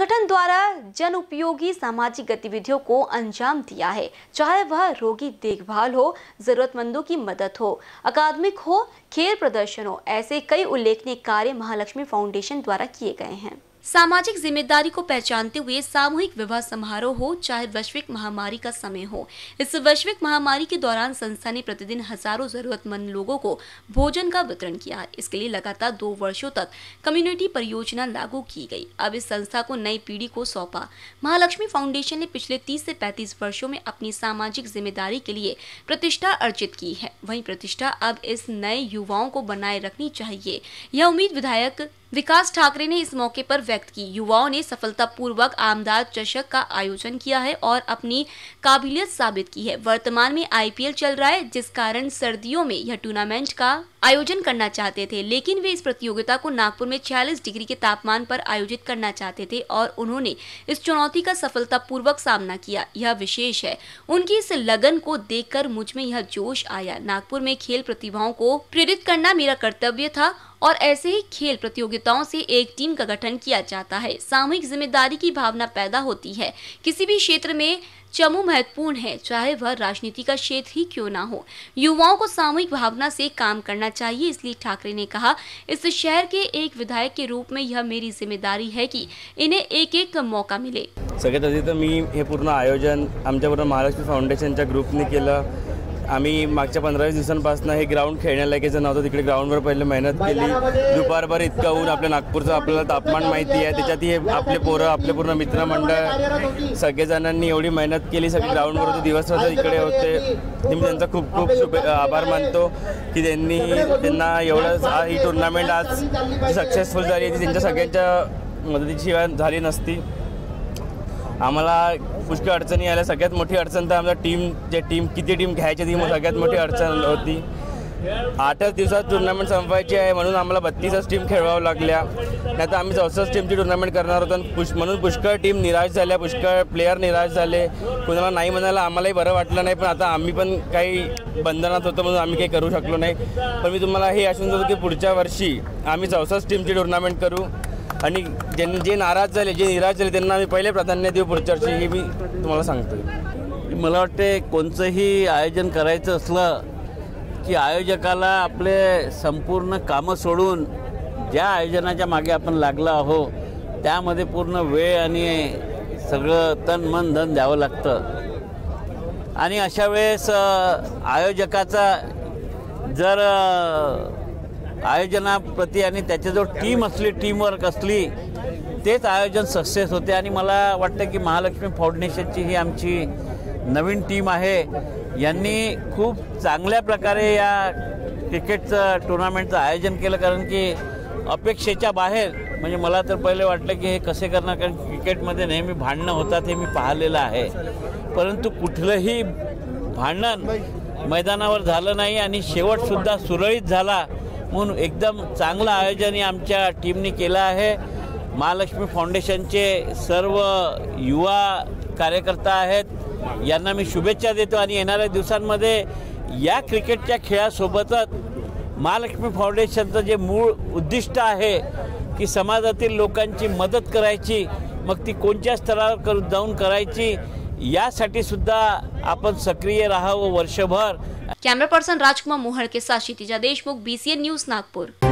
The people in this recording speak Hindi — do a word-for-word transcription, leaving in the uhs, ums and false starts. संगठन द्वारा जन उपयोगी सामाजिक गतिविधियों को अंजाम दिया है, चाहे वह रोगी देखभाल हो, जरूरतमंदों की मदद हो, अकादमिक हो, खेल प्रदर्शन हो। ऐसे कई उल्लेखनीय कार्य महालक्ष्मी फाउंडेशन द्वारा किए गए हैं। सामाजिक जिम्मेदारी को पहचानते हुए सामूहिक विवाह समारोह हो, चाहे वैश्विक महामारी का समय हो। इस वैश्विक महामारी के दौरान संस्था ने प्रतिदिन हजारों जरूरतमंद लोगों को भोजन का वितरण किया। इसके लिए लगातार दो वर्षों तक कम्युनिटी परियोजना लागू की गई। अब इस संस्था को नई पीढ़ी को सौंपा। महालक्ष्मी फाउंडेशन ने पिछले तीस से पैंतीस वर्षो में अपनी सामाजिक जिम्मेदारी के लिए प्रतिष्ठा अर्जित की है। वही प्रतिष्ठा अब इस नए युवाओं को बनाए रखनी चाहिए, यह उम्मीद विधायक विकास ठाकरे ने इस मौके पर व्यक्त की। युवाओं ने सफलतापूर्वक आमदार चषक का आयोजन किया है और अपनी काबिलियत साबित की है। वर्तमान में आई पी एल चल रहा है, जिस कारण सर्दियों में यह टूर्नामेंट का आयोजन करना चाहते थे, लेकिन वे इस प्रतियोगिता को नागपुर में छियालीस डिग्री के तापमान पर आयोजित करना चाहते थे और उन्होंने इस चुनौती का सफलतापूर्वक सामना किया। यह विशेष है। उनकी इस लगन को देखकर मुझ में यह जोश आया। नागपुर में खेल प्रतिभाओं को प्रेरित करना मेरा कर्तव्य था और ऐसे ही खेल प्रतियोगिताओं से एक टीम का गठन किया जाता है। सामूहिक जिम्मेदारी की भावना पैदा होती है। किसी भी क्षेत्र में चमू महत्वपूर्ण है, चाहे वह राजनीति का क्षेत्र ही क्यों ना हो। युवाओं को सामूहिक भावना से काम करना चाहिए, इसलिए ठाकरे ने कहा, इस शहर के एक विधायक के रूप में यह मेरी जिम्मेदारी है कि इन्हें एक एक मौका मिले। सगळ्यात आधी तर मी हे पूर्ण आयोजन आमच्याबरोबर महालक्ष्मी फाउंडेशनच्या ग्रुपने केलं। आम्ही मागच्या पंधरा दिवसांपासून हे ग्राउंड खेळण्यालायकीचं नव्हतं, तिकडे ग्राउंडवर पहिले मेहनत केली। दुपारभर इतकं ऊन, आपल्या नागपूरचं आपल्याला तापमान माहिती आहे, त्याच्यात हे आपले पोरं आपले पूर्ण मित्रमंडळ सगळेजणांनी एवढी मेहनत केली, सगळे ग्राउंडवर होते, दिवसभर इकडे होते। मी त्यांचा खूप खूप शुभ आभार मानतो की त्यांनी त्यांना एवढं ही टुर्नामेंट आज सक्सेसफुल झाली आहे, ती त्यांच्या सगळ्यांच्या मदतीशिवाय झाली नसती। आम्हाला पुष्कळ अडचणी आल्या। सगळ्यात मोठी अडचण तर आमचा टीम जे टीम किती टीम घ्यायची ती सगळ्यात मोठी अडचण होती। आठच दिवसात टूर्नामेंट संपवायची आहे म्हणून आम्हाला बत्तीसच टीम खेळवावं लागल्या, नाहीतर आम्ही चौसष्ट टीमची टूर्नामेंट करणार होतो। पुष् म्हणून पुष्कळ टीम निराश झाल्या, पुष्कळ प्लेयर निराश झाले। कोणाला नाही म्हणायला आम्हालाही बरं वाटलं नाही, पण आता आम्ही पण काही बंधनात होतो म्हणून आम्ही काही करू शकलो नाही। पण मी तुम्हाला हे आश्वासन देतो की पुढच्या वर्षी आम्ही चौसष्ट टीमची टूर्नामेंट करू आणि जे जे नाराज झाले जे निराश झाले त्यांना आम्ही पहिले प्राधान्य देऊ पुढच्या वर्षी, हे मी तुम्हाला सांगतो। मला वाटते कोणचंही आयोजन करायचं असलं की आयोजकाला आपले संपूर्ण कामं सोडून ज्या आयोजनाच्या मागे आपण लागलो आहो त्यामध्ये पूर्ण वेळ आणि सगळं तन मन धन द्यावं लागतं। आणि अशा वेळेस आयोजकाचा जर आयोजनाप्रती आणि त्याचे जो टीम असली टीमवर्क असली तेच आयोजन सक्सेस होते। आणि मला वाटतं की महालक्ष्मी फाउंडेशनची ही आमची नवीन टीम आहे, यांनी खूप चांगल्या प्रकारे या क्रिकेटचं टूर्नामेंटचं आयोजन केलं, कारण की अपेक्षेच्या बाहेर म्हणजे मला तर पहिले वाटलं की हे कसे करणार, कारण क्रिकेटमध्ये नेहमी भांडणं होतात हे मी पाहिलेलं आहे, परंतु कुठलंही भांडण मैदानावर झालं नाही आणि शेवटसुद्धा सुरळीत झाला। म्हणून एकदम चांगलं आयोजन ही आमच्या टीमने केलं आहे। महालक्ष्मी फाउंडेशनचे सर्व युवा कार्यकर्ता आहेत, यांना मी शुभेच्छा देतो आणि येणाऱ्या दिवसांमध्ये या क्रिकेटच्या खेळासोबतच महालक्ष्मी फाउंडेशनचं जे मूळ उद्दिष्ट आहे की समाजातील लोकांची मदत करायची, मग ती कोणत्या स्तरावर जाऊन करायची यासाठी सुद्धा आपण सक्रिय राहावं वर्षभर। कैमरा पर्सन राजकुमार मोहर के साथ सिटीजा Deshmukh, B C A news Nagpur.